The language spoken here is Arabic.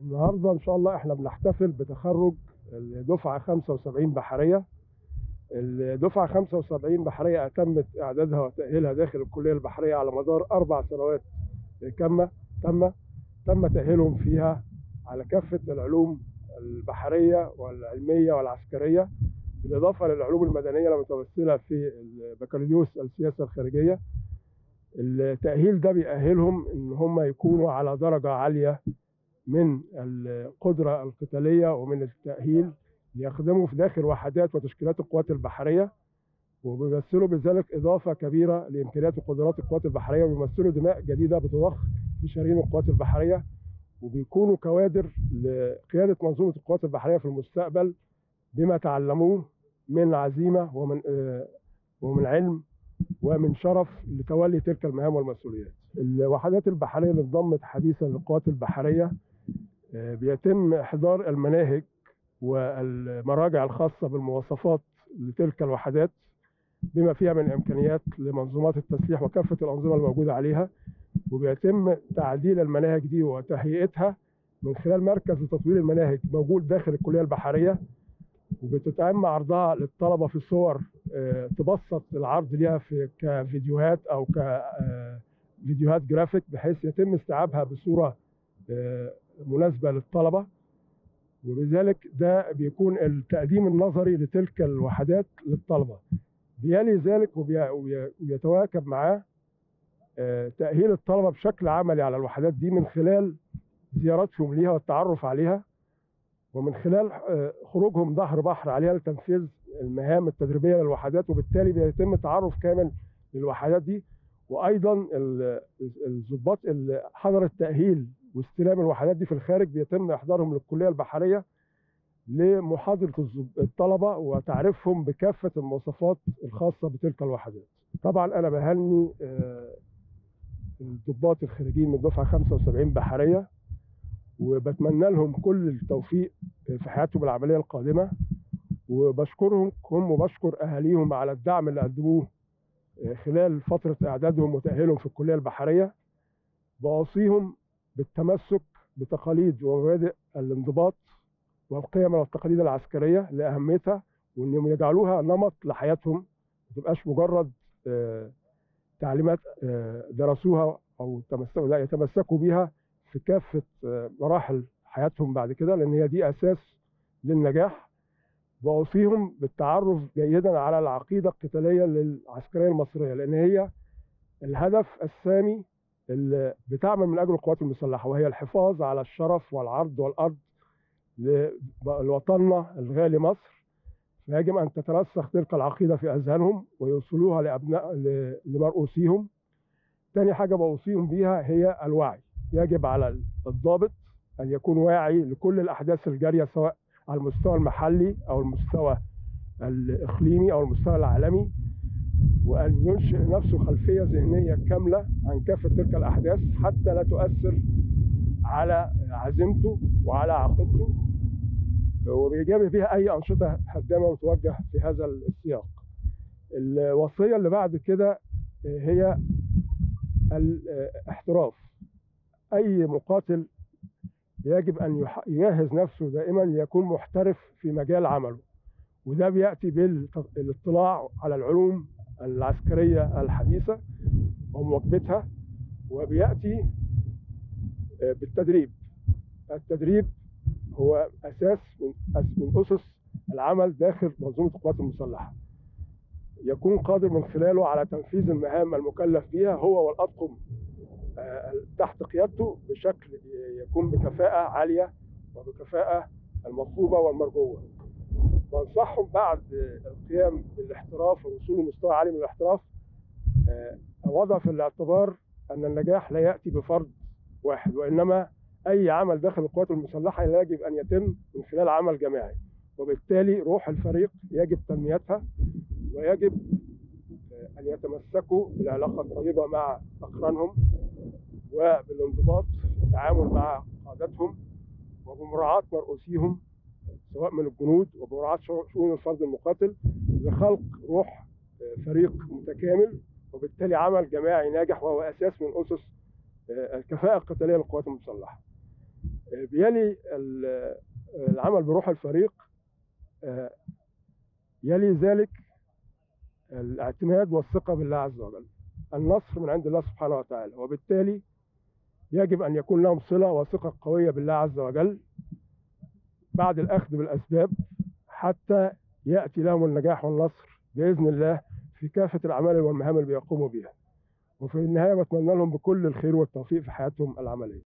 النهارده ان شاء الله احنا بنحتفل بتخرج الدفعه 75 بحريه. الدفعه 75 بحريه اتمت اعدادها وتاهيلها داخل الكليه البحريه على مدار 4 سنوات تم تاهيلهم فيها على كافه العلوم البحريه والعلميه والعسكريه، بالاضافه للعلوم المدنيه المتمثله في البكالوريوس السياسه الخارجيه. التاهيل ده بيأهلهم ان هم يكونوا على درجه عاليه من القدرة القتالية ومن التأهيل ليخدموا في داخل وحدات وتشكيلات القوات البحرية، وبيمثلوا بذلك إضافة كبيرة لإمكانيات وقدرات القوات البحرية، وبيمثلوا دماء جديدة بتضخ في شرايين القوات البحرية، وبيكونوا كوادر لقيادة منظومة القوات البحرية في المستقبل بما تعلموه من عزيمة ومن علم ومن شرف لتولي تلك المهام والمسؤوليات. الوحدات البحرية اللي انضمت حديثا للقوات البحرية بيتم إحضار المناهج والمراجع الخاصة بالمواصفات لتلك الوحدات بما فيها من إمكانيات لمنظومات التسليح وكافة الأنظمة الموجودة عليها، وبيتم تعديل المناهج دي وتهيئتها من خلال مركز لتطوير المناهج موجود داخل الكلية البحرية، وبتتم عرضها للطلبة في صور تبسط العرض ليها في كفيديوهات أو كفيديوهات جرافيك بحيث يتم استيعابها بصورة مناسبة للطلبة، وبذلك ده بيكون التقديم النظري لتلك الوحدات للطلبة. بيلي ذلك ويتواكب معاه تأهيل الطلبة بشكل عملي على الوحدات دي من خلال زياراتهم ليها والتعرف عليها، ومن خلال خروجهم ظهر بحر عليها لتنفيذ المهام التدريبية للوحدات، وبالتالي بيتم تعرف كامل للوحدات دي. وأيضا الضباط اللي حضر التأهيل واستلام الوحدات دي في الخارج بيتم إحضارهم للكلية البحرية لمحاضرة الطلبة وتعريفهم بكافة المواصفات الخاصة بتلك الوحدات. طبعا أنا بهني الضباط الخارجيين من دفعة 75 بحرية، وبتمنى لهم كل التوفيق في حياتهم العملية القادمة، وبشكرهم وبشكر أهاليهم على الدعم اللي قدموه خلال فترة إعدادهم وتأهيلهم في الكلية البحرية. بأوصيهم بالتمسك بتقاليد ومبادئ الانضباط والقيم والتقاليد العسكرية لأهميتها، وإنهم يجعلوها نمط لحياتهم، ما تبقاش مجرد تعليمات درسوها أو يتمسكوا بيها في كافة مراحل حياتهم بعد كده، لأن هي دي أساس للنجاح. وأوصيهم بالتعرف جيدا على العقيدة القتالية للعسكرية المصرية، لأن هي الهدف السامي اللي بتعمل من أجل القوات المسلحة، وهي الحفاظ على الشرف والعرض والأرض لوطننا الغالي مصر. فيجب أن تترسخ تلك العقيدة في أذهانهم ويوصلوها لأبناء لمرؤوسيهم. تاني حاجة بوصيهم بيها هي الوعي، يجب على الضابط أن يكون واعي لكل الأحداث الجارية سواء على المستوى المحلي أو المستوى الإقليمي أو المستوى العالمي، وأن ينشئ نفسه خلفية ذهنية كاملة عن كافة تلك الأحداث حتى لا تؤثر على عزيمته وعلى عقيدته، وبيجابه بها أي أنشطة هدامة وتوجه في هذا السياق. الوصية اللي بعد كده هي الاحتراف. أي مقاتل يجب أن يجهز نفسه دائما ليكون محترف في مجال عمله، وده بيأتي بالاطلاع على العلوم العسكرية الحديثة ومواكبتها، وبيأتي بالتدريب. التدريب هو أساس من أسس العمل داخل منظومة القوات المسلحة، يكون قادر من خلاله على تنفيذ المهام المكلف بها هو والأطقم تحت قيادته بشكل يكون بكفاءة عالية وبكفاءة المطلوبة والمرجوة. بنصحهم بعد القيام بالاحتراف والوصول لمستوى عالي من الاحتراف وضع في الاعتبار أن النجاح لا يأتي بفرد واحد، وإنما أي عمل داخل القوات المسلحة يجب أن يتم من خلال عمل جماعي، وبالتالي روح الفريق يجب تنميتها، ويجب أن يتمسكوا بالعلاقة الطيبة مع أقرانهم وبالانضباط في التعامل مع قادتهم وبمراعاة مرؤوسيهم سواء من الجنود وبمراعاة شؤون الفرد المقاتل لخلق روح فريق متكامل، وبالتالي عمل جماعي ناجح وهو أساس من أسس الكفاءة القتالية للقوات المسلحة. بيلي العمل بروح الفريق، يلي ذلك الاعتماد والثقة بالله عز وجل. النصر من عند الله سبحانه وتعالى، وبالتالي يجب أن يكون لهم صلة وثقة قوية بالله عز وجل بعد الأخذ بالأسباب، حتى يأتي لهم النجاح والنصر بإذن الله في كافة الأعمال والمهام اللي بيقوموا بها. وفي النهاية بتمنى لهم بكل الخير والتوفيق في حياتهم العملية.